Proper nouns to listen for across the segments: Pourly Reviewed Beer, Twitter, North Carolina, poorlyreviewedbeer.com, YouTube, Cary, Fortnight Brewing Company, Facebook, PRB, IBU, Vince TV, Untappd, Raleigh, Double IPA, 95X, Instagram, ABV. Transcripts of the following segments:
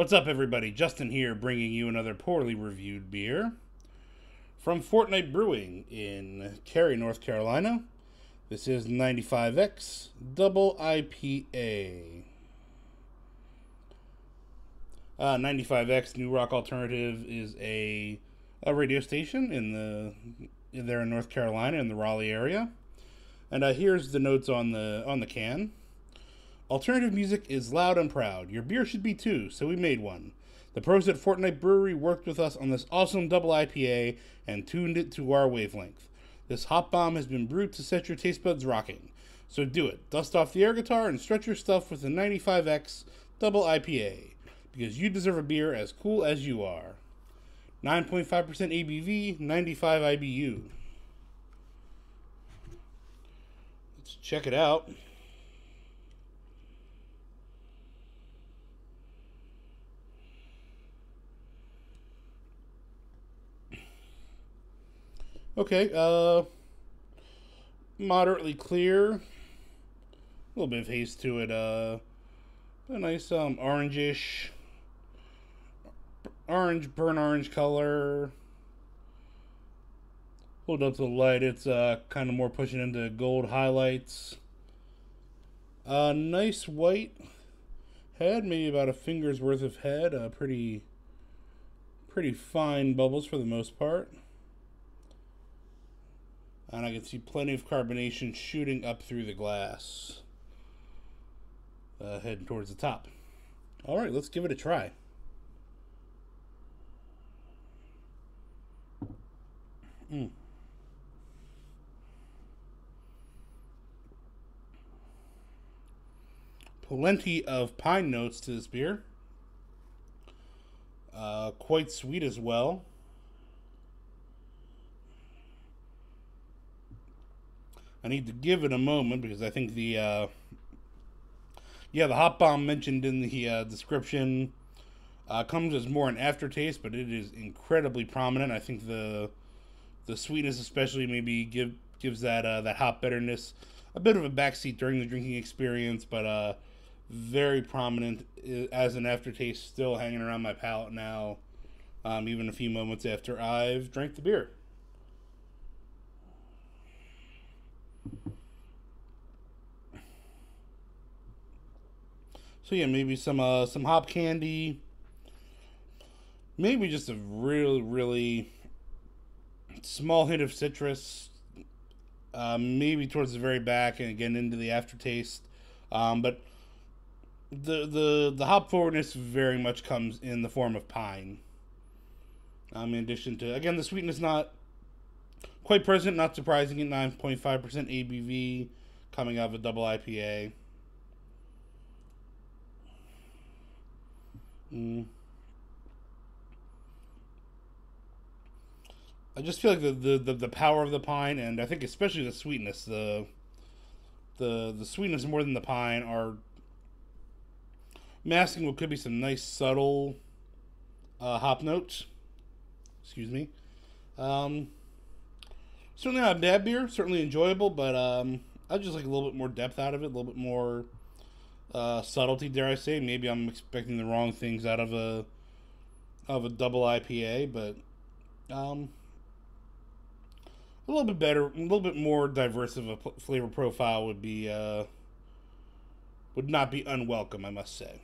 What's up, everybody? Justin here, bringing you another Pourly Reviewed Beer from Fortnight Brewing in Cary, North Carolina. This is 95X Double IPA. 95X New Rock Alternative is a radio station in North Carolina in the Raleigh area, and here's the notes on the can. Alternative music is loud and proud. Your beer should be too, so we made one. The pros at Fortnight Brewery worked with us on this awesome double IPA and tuned it to our wavelength. This hop bomb has been brewed to set your taste buds rocking. So do it. Dust off the air guitar and stretch your stuff with the 95X double IPA, because you deserve a beer as cool as you are. 9.5% ABV, 95 IBU. Let's check it out. Okay, moderately clear, a little bit of haze to it, a nice burnt orange color. Hold up to the light, it's kind of more pushing into gold highlights. Nice white head, maybe about a finger's worth of head, pretty fine bubbles for the most part. And I can see plenty of carbonation shooting up through the glass, heading towards the top. All right, let's give it a try. Plenty of pine notes to this beer. Quite sweet as well. I need to give it a moment because I think the hop bomb mentioned in the description comes as more an aftertaste, but it is incredibly prominent. I think the sweetness especially maybe gives that that hop bitterness a bit of a backseat during the drinking experience, but very prominent as an aftertaste, still hanging around my palate now, even a few moments after I've drank the beer. So yeah, maybe some hop candy, maybe just a really small hint of citrus, maybe towards the very back and again into the aftertaste. But the hop forwardness very much comes in the form of pine. In addition to, again, the sweetness not quite present, not surprising at 9.5% ABV, coming out of a double IPA. I just feel like the power of the pine, and I think especially the sweetness, the sweetness more than the pine are masking what could be some nice subtle hop notes. Excuse me. Certainly not a bad beer, certainly enjoyable, but I just like a little bit more depth out of it, a little bit more subtlety, dare I say. Maybe I'm expecting the wrong things out of a double IPA, but a little bit better, a little bit more diverse of a flavor profile would be would not be unwelcome, I must say.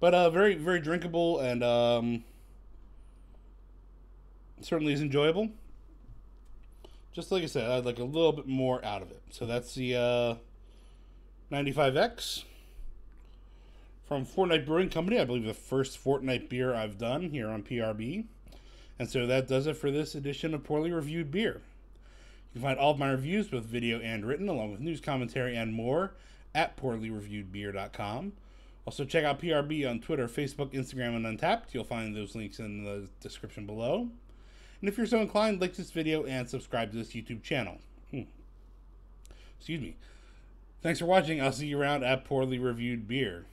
But very drinkable, and certainly is enjoyable. Just like I said, I'd like a little bit more out of it. So that's the 95X from Fortnight Brewing Company. I believe the first Fortnight beer I've done here on PRB. And so that does it for this edition of Pourly Reviewed Beer. You can find all of my reviews, both video and written, along with news, commentary, and more at poorlyreviewedbeer.com. Also check out PRB on Twitter, Facebook, Instagram, and Untappd. You'll find those links in the description below. And if you're so inclined, like this video and subscribe to this YouTube channel. Excuse me. Thanks for watching. I'll see you around at Pourly Reviewed Beer.